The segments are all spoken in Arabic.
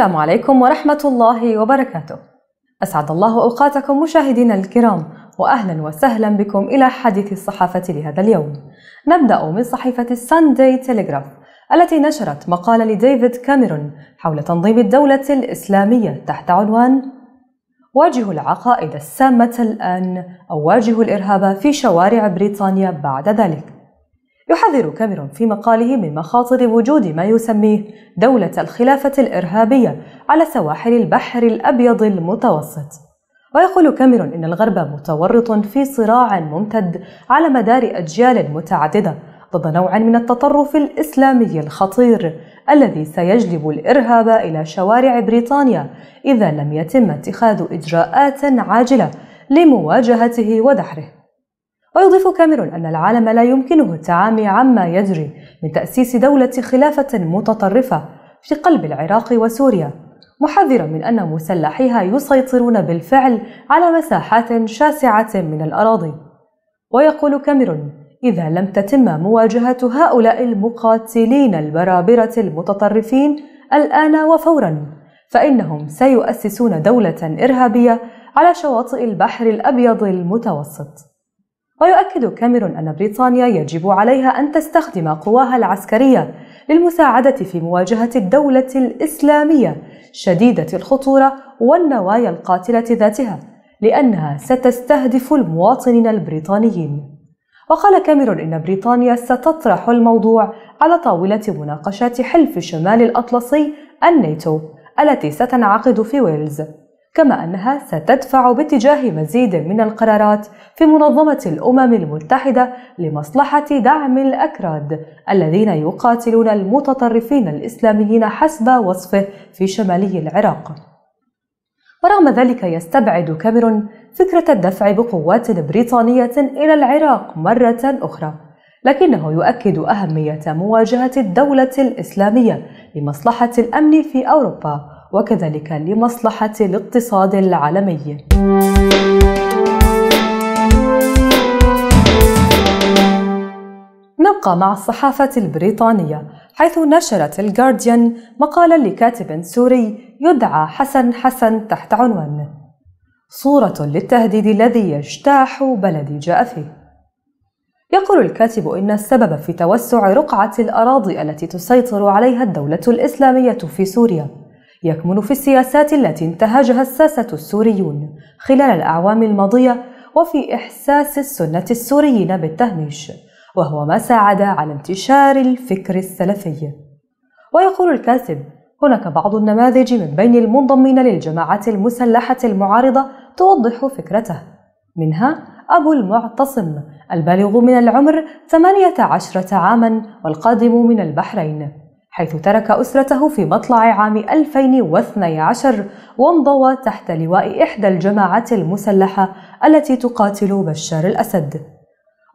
السلام عليكم ورحمة الله وبركاته. أسعد الله أوقاتكم مشاهدينا الكرام، وأهلا وسهلا بكم إلى حديث الصحافة لهذا اليوم. نبدأ من صحيفة الساندي تيليغراف التي نشرت مقالة لديفيد كاميرون حول تنظيم الدولة الإسلامية تحت عنوان واجه العقائد السامة الآن أو واجه الإرهاب في شوارع بريطانيا بعد ذلك. يحذر كاميرون في مقاله من مخاطر وجود ما يسميه دولة الخلافة الإرهابية على سواحل البحر الأبيض المتوسط. ويقول كاميرون إن الغرب متورط في صراع ممتد على مدار أجيال متعددة ضد نوع من التطرف الإسلامي الخطير الذي سيجلب الإرهاب إلى شوارع بريطانيا إذا لم يتم اتخاذ إجراءات عاجلة لمواجهته ودحره. ويضيف كاميرون أن العالم لا يمكنه التعامي عما يجري من تأسيس دولة خلافة متطرفة في قلب العراق وسوريا، محذرا من أن مسلحيها يسيطرون بالفعل على مساحات شاسعة من الأراضي. ويقول كاميرون إذا لم تتم مواجهة هؤلاء المقاتلين البرابرة المتطرفين الآن وفورا فإنهم سيؤسسون دولة إرهابية على شواطئ البحر الأبيض المتوسط. ويؤكد كاميرون أن بريطانيا يجب عليها أن تستخدم قواها العسكرية للمساعدة في مواجهة الدولة الإسلامية شديدة الخطورة والنوايا القاتلة ذاتها، لأنها ستستهدف المواطنين البريطانيين. وقال كاميرون إن بريطانيا ستطرح الموضوع على طاولة مناقشات حلف الشمال الأطلسي الناتو التي ستنعقد في ويلز، كما أنها ستدفع باتجاه مزيد من القرارات في منظمة الأمم المتحدة لمصلحة دعم الأكراد الذين يقاتلون المتطرفين الإسلاميين حسب وصفه في شمالي العراق. ورغم ذلك يستبعد كاميرون فكرة الدفع بقوات بريطانية إلى العراق مرة أخرى، لكنه يؤكد أهمية مواجهة الدولة الإسلامية لمصلحة الأمن في أوروبا وكذلك لمصلحة الاقتصاد العالمي. نبقى مع الصحافة البريطانية حيث نشرت الجارديان مقالا لكاتب سوري يدعى حسن حسن تحت عنوان صورة للتهديد الذي يجتاح بلدي جاء فيه. يقول الكاتب إن السبب في توسع رقعة الأراضي التي تسيطر عليها الدولة الإسلامية في سوريا يكمن في السياسات التي انتهجها الساسة السوريون خلال الأعوام الماضية وفي إحساس السنة السوريين بالتهميش، وهو ما ساعد على انتشار الفكر السلفي. ويقول الكاتب هناك بعض النماذج من بين المنضمين للجماعات المسلحة المعارضة توضح فكرته، منها أبو المعتصم البالغ من العمر 18 عاما والقادم من البحرين، حيث ترك أسرته في مطلع عام 2012 وانضوى تحت لواء إحدى الجماعات المسلحة التي تقاتل بشار الأسد.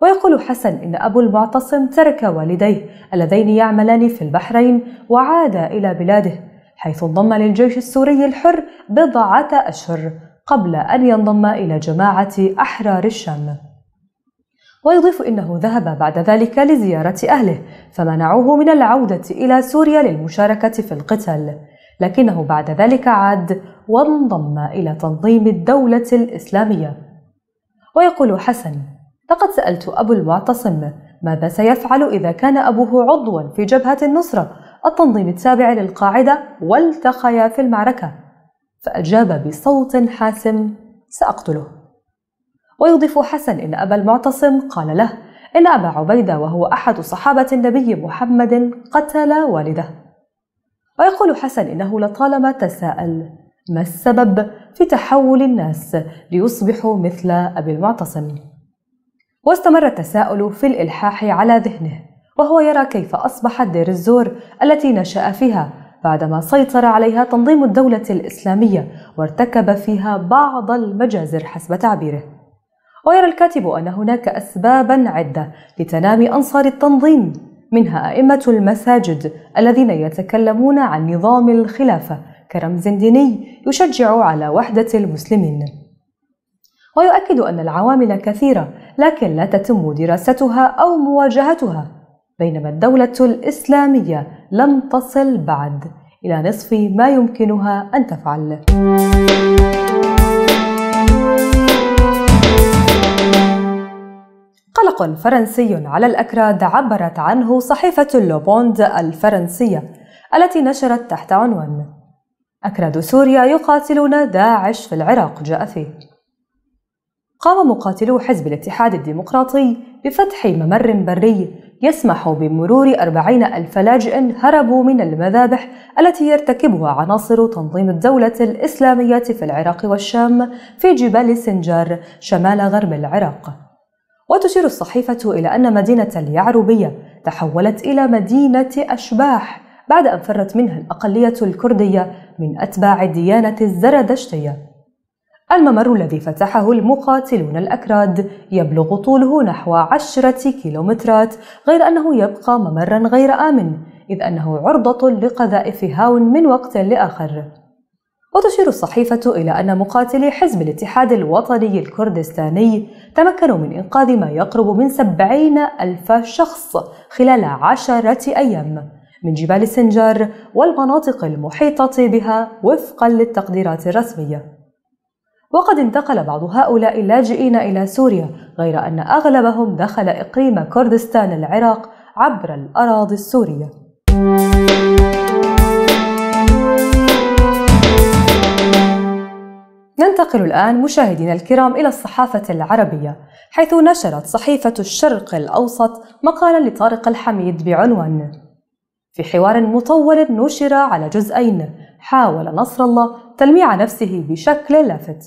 ويقول حسن إن أبو المعتصم ترك والديه اللذين يعملان في البحرين وعاد إلى بلاده، حيث انضم للجيش السوري الحر بضعة أشهر قبل أن ينضم إلى جماعة أحرار الشام. ويضيف إنه ذهب بعد ذلك لزيارة أهله فمنعوه من العودة إلى سوريا للمشاركة في القتال، لكنه بعد ذلك عاد وانضم إلى تنظيم الدولة الإسلامية. ويقول حسن لقد سألت أبو المعتصم ماذا سيفعل إذا كان أبوه عضوا في جبهة النصرة التنظيم التابع للقاعدة والتقيا في المعركة، فأجاب بصوت حاسم سأقتله. ويضيف حسن إن أبا المعتصم قال له إن أبا عبيدة وهو أحد صحابة النبي محمد قتل والده. ويقول حسن إنه لطالما تساءل ما السبب في تحول الناس ليصبحوا مثل أبي المعتصم، واستمر التساؤل في الإلحاح على ذهنه وهو يرى كيف أصبحت دير الزور التي نشأ فيها بعدما سيطر عليها تنظيم الدولة الإسلامية وارتكب فيها بعض المجازر حسب تعبيره. ويرى الكاتب أن هناك أسبابا عدة لتنامي أنصار التنظيم، منها أئمة المساجد الذين يتكلمون عن نظام الخلافة كرمز ديني يشجع على وحدة المسلمين. ويؤكد أن العوامل كثيرة لكن لا تتم دراستها أو مواجهتها، بينما الدولة الإسلامية لم تصل بعد إلى نصف ما يمكنها أن تفعل. قلق فرنسي على الأكراد عبرت عنه صحيفة لوبوند الفرنسية التي نشرت تحت عنوان أكراد سوريا يقاتلون داعش في العراق. جاء فيه: قام مقاتلو حزب الاتحاد الديمقراطي بفتح ممر بري يسمح بمرور 40,000 لاجئ هربوا من المذابح التي يرتكبها عناصر تنظيم الدولة الإسلامية في العراق والشام في جبال سنجار شمال غرب العراق. وتشير الصحيفة إلى أن مدينة اليعربية تحولت إلى مدينة أشباح بعد أن فرت منها الأقلية الكردية من أتباع الديانة الزردشتية. الممر الذي فتحه المقاتلون الأكراد يبلغ طوله نحو 10 كيلومترات، غير أنه يبقى ممرا غير آمن إذ أنه عرضة لقذائف هاون من وقت لآخر. وتشير الصحيفة إلى أن مقاتلي حزب الاتحاد الوطني الكردستاني تمكنوا من إنقاذ ما يقرب من 70,000 شخص خلال 10 أيام من جبال سنجار والمناطق المحيطة بها وفقا للتقديرات الرسمية. وقد انتقل بعض هؤلاء اللاجئين إلى سوريا، غير أن أغلبهم دخل إقليم كردستان العراق عبر الأراضي السورية. ننتقل الآن مشاهدينا الكرام إلى الصحافة العربية، حيث نشرت صحيفة الشرق الأوسط مقالا لطارق الحميد بعنوان: في حوار مطول نشر على جزئين حاول نصر الله تلميع نفسه بشكل لافت.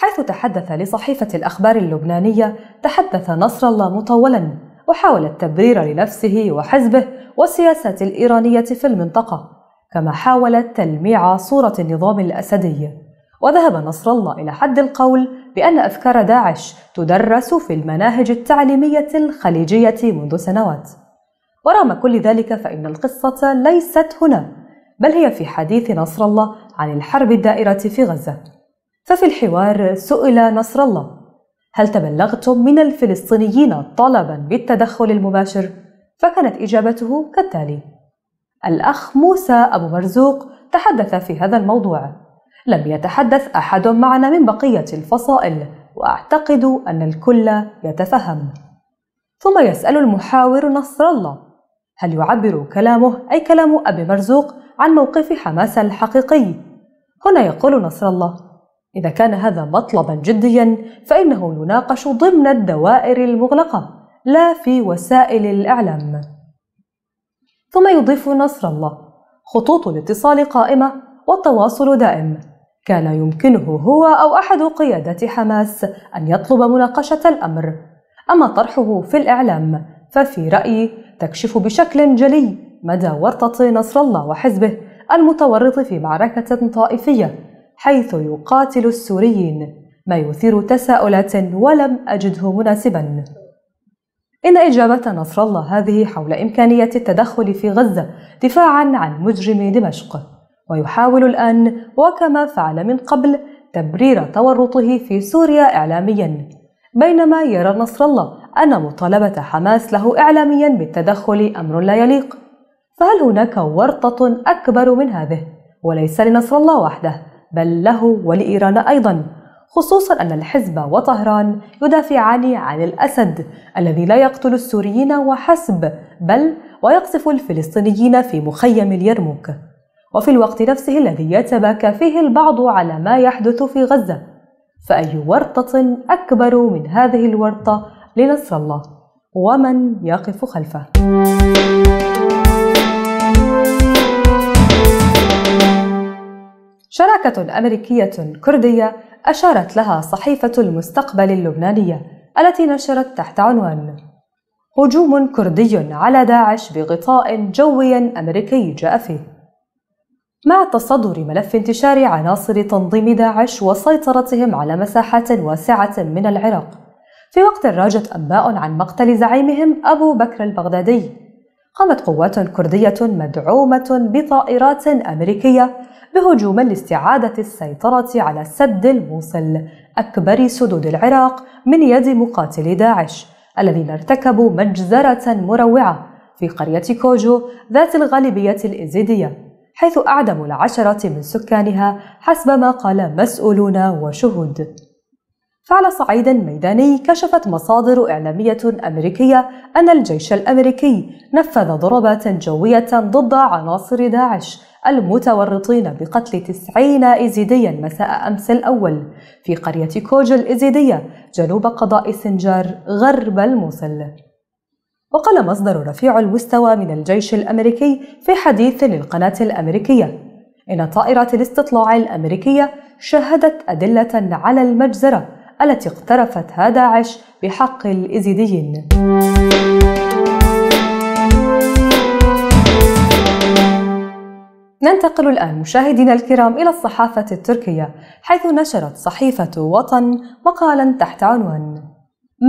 حيث تحدث لصحيفة الأخبار اللبنانية تحدث نصر الله مطولا وحاول التبرير لنفسه وحزبه والسياسة الإيرانية في المنطقة، كما حاول تلميع صورة النظام الأسدي. وذهب نصر الله إلى حد القول بأن أفكار داعش تدرس في المناهج التعليمية الخليجية منذ سنوات. ورغم كل ذلك فإن القصة ليست هنا، بل هي في حديث نصر الله عن الحرب الدائرة في غزة. ففي الحوار سئل نصر الله: هل تبلغتم من الفلسطينيين طلبا بالتدخل المباشر؟ فكانت إجابته كالتالي. الأخ موسى أبو مرزوق تحدث في هذا الموضوع: لم يتحدث أحد معنا من بقية الفصائل وأعتقد أن الكل يتفهم. ثم يسأل المحاور نصر الله: هل يعبر كلامه أي كلام أبي مرزوق عن موقف حماس الحقيقي؟ هنا يقول نصر الله: إذا كان هذا مطلبا جديا فإنه يناقش ضمن الدوائر المغلقة لا في وسائل الإعلام. ثم يضيف نصر الله: خطوط الاتصال قائمة والتواصل دائم، كان يمكنه هو أو أحد قيادة حماس أن يطلب مناقشة الأمر، أما طرحه في الإعلام ففي رأيي تكشف بشكل جلي مدى ورطة نصر الله وحزبه المتورط في معركة طائفية حيث يقاتل السوريين، ما يثير تساؤلات ولم أجده مناسبا. إن إجابة نصر الله هذه حول إمكانية التدخل في غزة دفاعا عن مجرمي دمشق، ويحاول الآن وكما فعل من قبل تبرير تورطه في سوريا إعلاميا، بينما يرى نصر الله أن مطالبة حماس له إعلاميا بالتدخل أمر لا يليق. فهل هناك ورطة أكبر من هذه؟ وليس لنصر الله وحده، بل له ولإيران أيضا، خصوصا أن الحزب وطهران يدافعان عن الأسد الذي لا يقتل السوريين وحسب، بل ويقصف الفلسطينيين في مخيم اليرموك، وفي الوقت نفسه الذي يتباكى فيه البعض على ما يحدث في غزة. فأي ورطة أكبر من هذه الورطة لنصر الله ومن يقف خلفه؟ شراكة أمريكية كردية أشارت لها صحيفة المستقبل اللبنانية التي نشرت تحت عنوان: هجوم كردي على داعش بغطاء جوي أمريكي. جاء فيه: مع تصدر ملف انتشار عناصر تنظيم داعش وسيطرتهم على مساحات واسعة من العراق، في وقت راجت أنباء عن مقتل زعيمهم أبو بكر البغدادي، قامت قوات كردية مدعومة بطائرات أمريكية بهجوم لاستعادة السيطرة على سد الموصل، أكبر سدود العراق، من يد مقاتلي داعش الذين ارتكبوا مجزرة مروعة في قرية كوجو ذات الغالبية اليزيدية، حيث أعدموا العشرة من سكانها حسب ما قال مسؤولون وشهود. فعلى صعيد ميداني، كشفت مصادر إعلامية أمريكية أن الجيش الأمريكي نفذ ضربات جوية ضد عناصر داعش المتورطين بقتل 90 يزيديا مساء أمس الأول في قرية كوجو الإزيدية جنوب قضاء سنجار غرب الموصل. وقال مصدر رفيع المستوى من الجيش الأمريكي في حديث للقناة الأمريكية إن طائرة الاستطلاع الأمريكية شهدت أدلة على المجزرة التي اقترفتها داعش بحق الإزيديين. ننتقل الآن مشاهدينا الكرام إلى الصحافة التركية، حيث نشرت صحيفة وطن مقالا تحت عنوان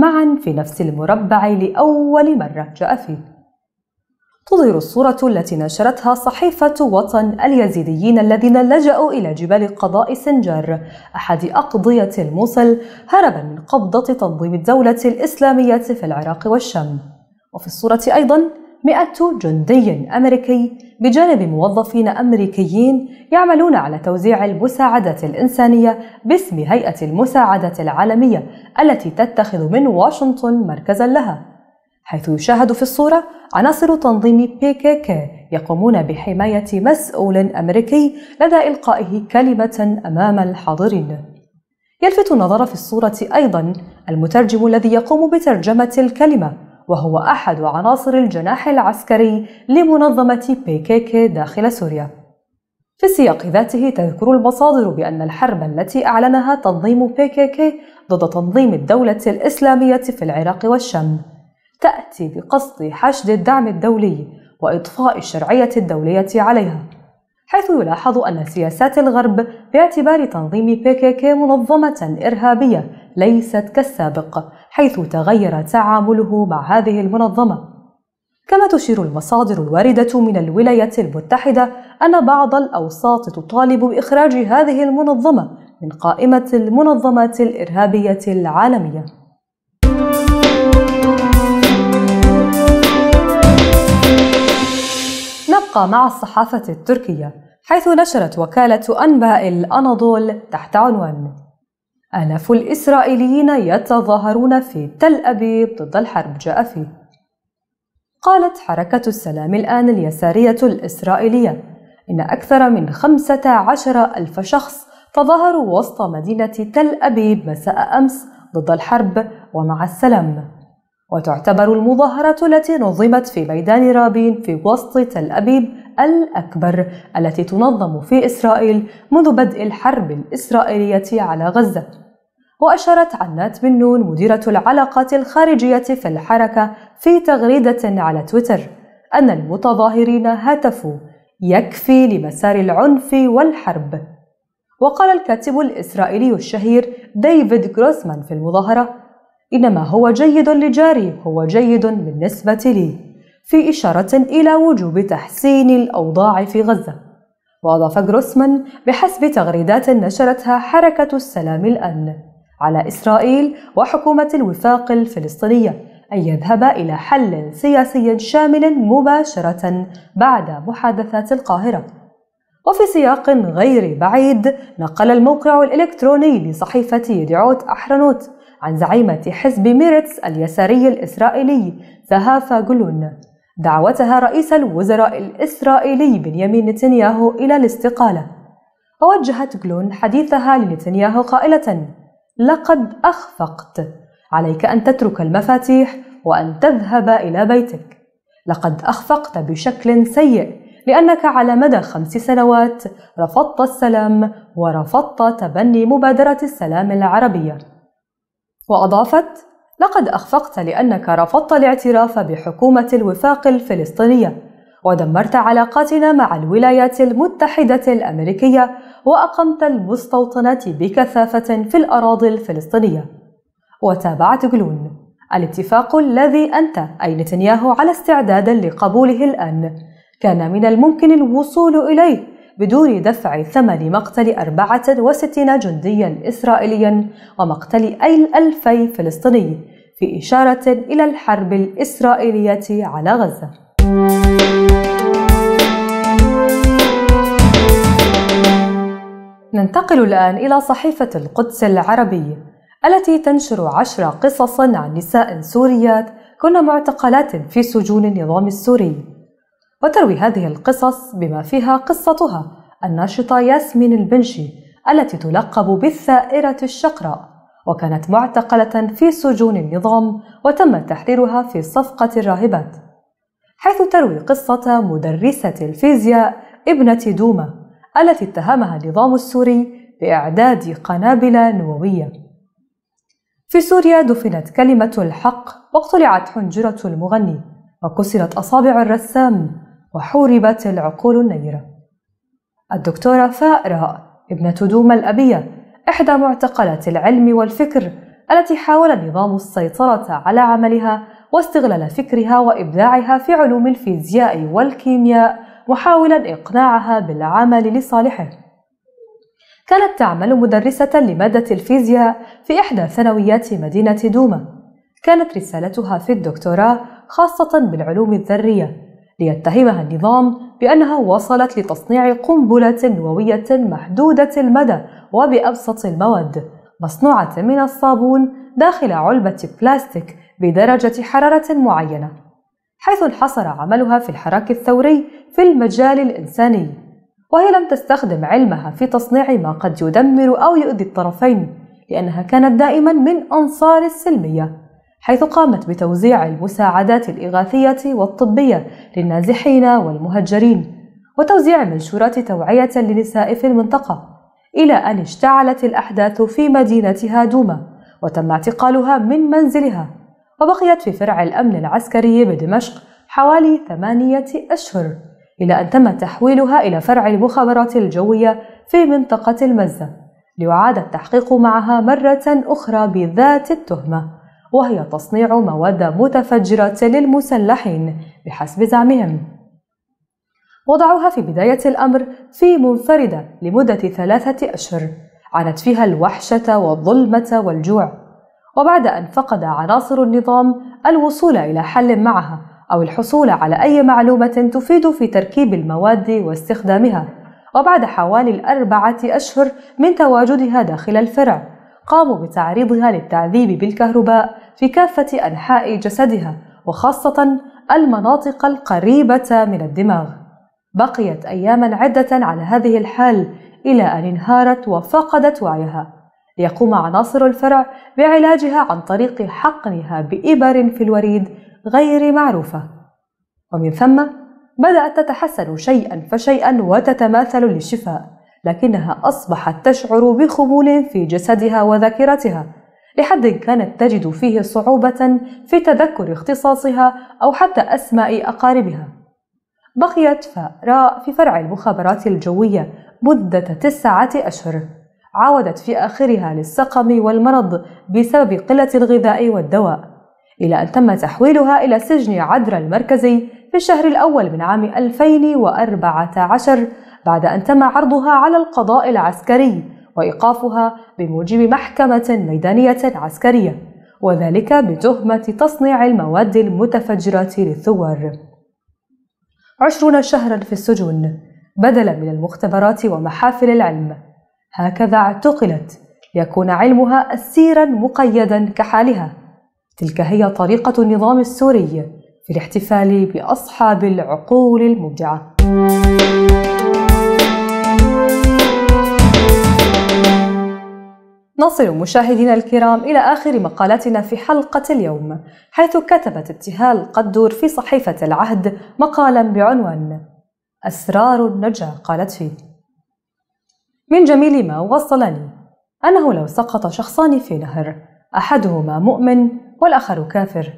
معا في نفس المربع لأول مرة، جاء فيه تظهر الصورة التي نشرتها صحيفة وطن اليزيديين الذين لجأوا إلى جبال قضاء سنجار أحد أقضية الموصل هربا من قبضة تنظيم الدولة الإسلامية في العراق والشام. وفي الصورة أيضا 100 جندي أمريكي بجانب موظفين أمريكيين يعملون على توزيع المساعدات الإنسانية باسم هيئة المساعدات العالمية التي تتخذ من واشنطن مركزا لها، حيث يشاهد في الصورة عناصر تنظيم PKK يقومون بحماية مسؤول أمريكي لدى إلقائه كلمة أمام الحاضرين. يلفت النظر في الصورة أيضا المترجم الذي يقوم بترجمة الكلمة، وهو أحد عناصر الجناح العسكري لمنظمة PKK داخل سوريا. في السياق ذاته، تذكر المصادر بأن الحرب التي أعلنها تنظيم PKK ضد تنظيم الدولة الإسلامية في العراق والشام تأتي بقصد حشد الدعم الدولي وإضفاء الشرعية الدولية عليها، حيث يلاحظ أن سياسات الغرب باعتبار تنظيم PKK منظمة إرهابية ليست كالسابق، حيث تغير تعامله مع هذه المنظمة. كما تشير المصادر الواردة من الولايات المتحدة أن بعض الأوساط تطالب بإخراج هذه المنظمة من قائمة المنظمات الإرهابية العالمية. نبقى مع الصحافة التركية، حيث نشرت وكالة أنباء الأناضول تحت عنوان آلاف الإسرائيليين يتظاهرون في تل أبيب ضد الحرب، جاء فيه قالت حركة السلام الآن اليسارية الإسرائيلية إن أكثر من 15,000 شخص تظاهروا وسط مدينة تل أبيب مساء أمس ضد الحرب ومع السلام. وتعتبر المظاهرة التي نظمت في ميدان رابين في وسط تل أبيب الأكبر التي تنظم في إسرائيل منذ بدء الحرب الإسرائيلية على غزة. وأشارت أنات بن نون مديرة العلاقات الخارجية في الحركة في تغريدة على تويتر أن المتظاهرين هتفوا يكفي لمسار العنف والحرب. وقال الكاتب الإسرائيلي الشهير ديفيد جروسمان في المظاهرة إنما هو جيد لجاري هو جيد بالنسبة لي، في إشارة إلى وجوب تحسين الأوضاع في غزة. وأضاف جروسمان بحسب تغريدات نشرتها حركة السلام الآن على إسرائيل وحكومة الوفاق الفلسطينية أن يذهب إلى حل سياسي شامل مباشرة بعد محادثات القاهرة. وفي سياق غير بعيد، نقل الموقع الإلكتروني لصحيفة يدعوت أحرنوت عن زعيمة حزب ميرتس اليساري الإسرائيلي زهافا جالون دعوتها رئيس الوزراء الإسرائيلي بنيامين نتنياهو إلى الاستقالة. ووجهت جالون حديثها لنتنياهو قائلة لقد أخفقت، عليك أن تترك المفاتيح وأن تذهب إلى بيتك، لقد أخفقت بشكل سيء لأنك على مدى 5 سنوات رفضت السلام ورفضت تبني مبادرة السلام العربية. وأضافت لقد أخفقت لأنك رفضت الاعتراف بحكومة الوفاق الفلسطينية ودمرت علاقاتنا مع الولايات المتحدة الأمريكية وأقمت المستوطنات بكثافة في الأراضي الفلسطينية. وتابعت جالون الاتفاق الذي أنت أي نتنياهو على استعداد لقبوله الآن كان من الممكن الوصول إليه بدون دفع ثمن مقتل 64 جنديا إسرائيليا ومقتل 2,000 فلسطيني، في إشارة إلى الحرب الإسرائيلية على غزة. ننتقل الآن إلى صحيفة القدس العربية التي تنشر 10 قصصاً عن نساء سوريات كن معتقلات في سجون النظام السوري، وتروي هذه القصص بما فيها قصتها الناشطة ياسمين البنشي التي تلقب بالثائرة الشقراء، وكانت معتقلة في سجون النظام وتم تحريرها في صفقة الراهبات، حيث تروي قصة مدرسة الفيزياء ابنة دوما التي اتهمها النظام السوري بإعداد قنابل نووية. في سوريا دفنت كلمة الحق، واقتلعت حنجرة المغني، وكسرت أصابع الرسام، وحوربت العقول النيرة. الدكتورة فائرة ابنة دوما الأبية إحدى معتقلات العلم والفكر التي حاول النظام السيطرة على عملها واستغلال فكرها وإبداعها في علوم الفيزياء والكيمياء محاولاً إقناعها بالعمل لصالحه. كانت تعمل مدرسة لمادة الفيزياء في إحدى ثانويات مدينة دوما. كانت رسالتها في الدكتوراه خاصة بالعلوم الذرية، ليتهمها النظام بأنها وصلت لتصنيع قنبلة نووية محدودة المدى وبأبسط المواد، مصنوعة من الصابون داخل علبة بلاستيك بدرجة حرارة معينة، حيث انحصر عملها في الحراك الثوري في المجال الإنساني، وهي لم تستخدم علمها في تصنيع ما قد يدمر أو يؤذي الطرفين، لأنها كانت دائما من أنصار السلمية، حيث قامت بتوزيع المساعدات الإغاثية والطبية للنازحين والمهجرين، وتوزيع منشورات توعية للنساء في المنطقة، إلى أن اشتعلت الأحداث في مدينتها دوما، وتم اعتقالها من منزلها، وبقيت في فرع الأمن العسكري بدمشق حوالي 8 أشهر، إلى أن تم تحويلها إلى فرع المخابرات الجوية في منطقة المزة، ليعاد التحقيق معها مرة أخرى بذات التهمة، وهي تصنيع مواد متفجرة للمسلحين بحسب زعمهم. وضعوها في بداية الأمر في منفردة لمدة 3 أشهر، عانت فيها الوحشة والظلمة والجوع، وبعد أن فقد عناصر النظام الوصول إلى حل معها أو الحصول على أي معلومة تفيد في تركيب المواد واستخدامها، وبعد حوالي 4 أشهر من تواجدها داخل الفرع، قاموا بتعريضها للتعذيب بالكهرباء في كافة أنحاء جسدها، وخاصة المناطق القريبة من الدماغ. بقيت أياما عدة على هذه الحال، إلى أن انهارت وفقدت وعيها، ليقوم عناصر الفرع بعلاجها عن طريق حقنها بإبر في الوريد غير معروفة، ومن ثم بدأت تتحسن شيئا فشيئا وتتماثل للشفاء، لكنها أصبحت تشعر بخمول في جسدها وذاكرتها، لحد كانت تجد فيه صعوبة في تذكر اختصاصها أو حتى أسماء أقاربها. بقيت فراء في فرع المخابرات الجوية مدة 9 أشهر، عودت في آخرها للسقم والمرض بسبب قلة الغذاء والدواء، إلى أن تم تحويلها إلى سجن عدرا المركزي في الشهر الأول من عام 2014، بعد أن تم عرضها على القضاء العسكري وإيقافها بموجب محكمة ميدانية عسكرية، وذلك بتهمة تصنيع المواد المتفجرة للثور. 20 شهرا في السجون بدلا من المختبرات ومحافل العلم، هكذا اعتقلت ليكون علمها أسيرا مقيدا كحالها. تلك هي طريقة النظام السوري في الاحتفال بأصحاب العقول المبدعة. نصل مشاهدينا الكرام إلى آخر مقالتنا في حلقة اليوم، حيث كتبت ابتهال قدور في صحيفة العهد مقالا بعنوان أسرار النجاة. قالت فيه: من جميل ما وصلني أنه لو سقط شخصان في نهر أحدهما مؤمن والآخر كافر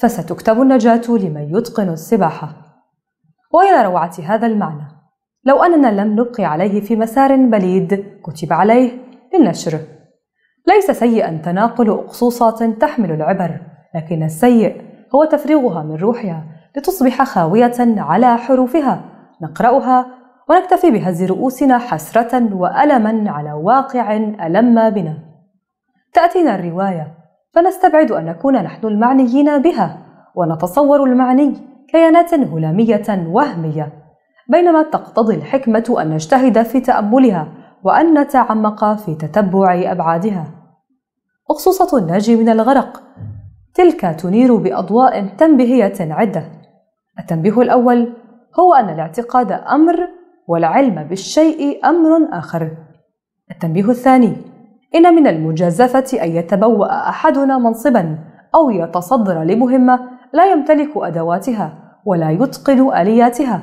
فستكتب النجاة لمن يتقن السباحة. وإلى روعة هذا المعنى، لو أننا لم نبقي عليه في مسار بليد كتب عليه للنشر. ليس سيئا تناقل أقصوصات تحمل العبر، لكن السيء هو تفريغها من روحها لتصبح خاوية على حروفها، نقرأها ونكتفي بهز رؤوسنا حسرة وألما على واقع ألم بنا. تأتينا الرواية فنستبعد أن نكون نحن المعنيين بها، ونتصور المعني كيانات هلامية وهمية، بينما تقتضي الحكمة أن نجتهد في تأملها وأن نتعمق في تتبع أبعادها. أقصصة الناجي من الغرق تلك تنير بأضواء تنبيهية عدة. التنبيه الأول هو أن الاعتقاد أمر والعلم بالشيء أمر آخر. التنبيه الثاني إن من المجازفة أن يتبوأ أحدنا منصبا أو يتصدر لمهمة لا يمتلك أدواتها ولا يتقن آلياتها،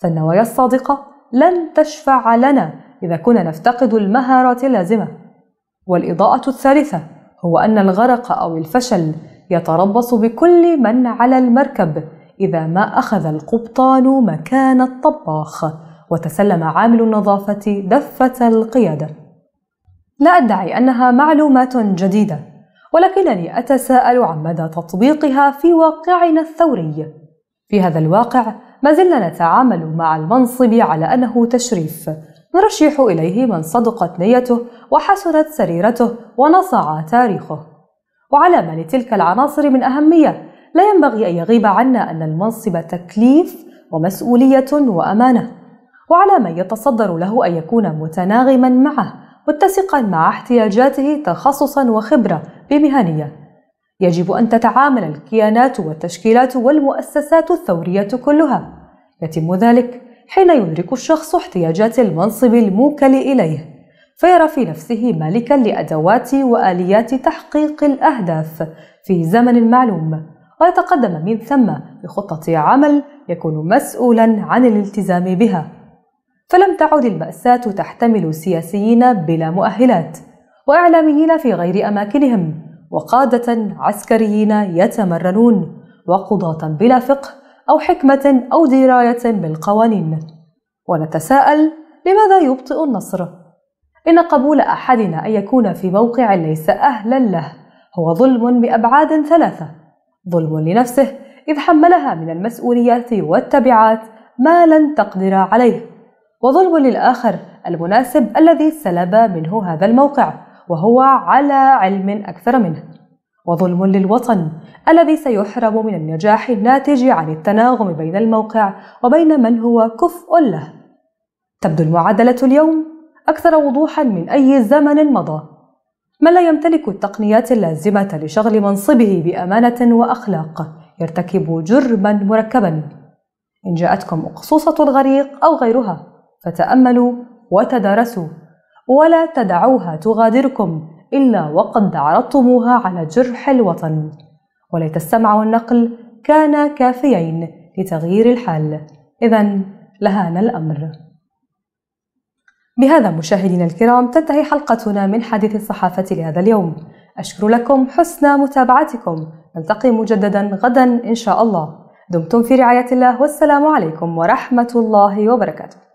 فالنوايا الصادقة لن تشفع لنا إذا كنا نفتقد المهارات اللازمة. والإضاءة الثالثة هو أن الغرق أو الفشل يتربص بكل من على المركب إذا ما أخذ القبطان مكان الطباخ وتسلم عامل النظافة دفة القيادة. لا أدعي أنها معلومات جديدة، ولكنني أتساءل عن مدى تطبيقها في واقعنا الثوري. في هذا الواقع ما زلنا نتعامل مع المنصب على أنه تشريف، نرشح إليه من صدقت نيته وحسنت سريرته ونصع تاريخه. وعلى ما لتلك العناصر من أهمية، لا ينبغي أن يغيب عنا أن المنصب تكليف ومسؤولية وأمانة، وعلى من يتصدر له أن يكون متناغما معه متسقا مع احتياجاته تخصصا وخبرة بمهنية. يجب أن تتعامل الكيانات والتشكيلات والمؤسسات الثورية كلها. يتم ذلك حين يدرك الشخص احتياجات المنصب الموكل إليه، فيرى في نفسه مالكا لأدوات وآليات تحقيق الأهداف في زمن معلوم، ويتقدم من ثم بخطة عمل يكون مسؤولا عن الالتزام بها. فلم تعد المأساة تحتمل سياسيين بلا مؤهلات، وإعلاميين في غير أماكنهم، وقادة عسكريين يتمرنون، وقضاة بلا فقه أو حكمة أو دراية بالقوانين. ونتساءل لماذا يبطئ النصر؟ إن قبول أحدنا أن يكون في موقع ليس أهلا له هو ظلم بأبعاد ثلاثة. ظلم لنفسه إذ حملها من المسؤوليات والتبعات ما لن تقدر عليه، وظلم للآخر المناسب الذي سلب منه هذا الموقع وهو على علم أكثر منه، وظلم للوطن الذي سيحرم من النجاح الناتج عن التناغم بين الموقع وبين من هو كفء له. تبدو المعادلة اليوم أكثر وضوحا من أي زمن مضى. من لا يمتلك التقنيات اللازمة لشغل منصبه بأمانة وأخلاق يرتكب جرما مركبا. إن جاءتكم أقصوصة الغريق أو غيرها فتأملوا وتدارسوا، ولا تدعوها تغادركم إلا وقد عرضتموها على جرح الوطن. وليت السمع والنقل كانا كافيين لتغيير الحال، إذن لهان الأمر. بهذا مشاهدينا الكرام تنتهي حلقتنا من حديث الصحافة لهذا اليوم. أشكر لكم حسن متابعتكم، نلتقي مجددا غدا إن شاء الله. دمتم في رعاية الله، والسلام عليكم ورحمة الله وبركاته.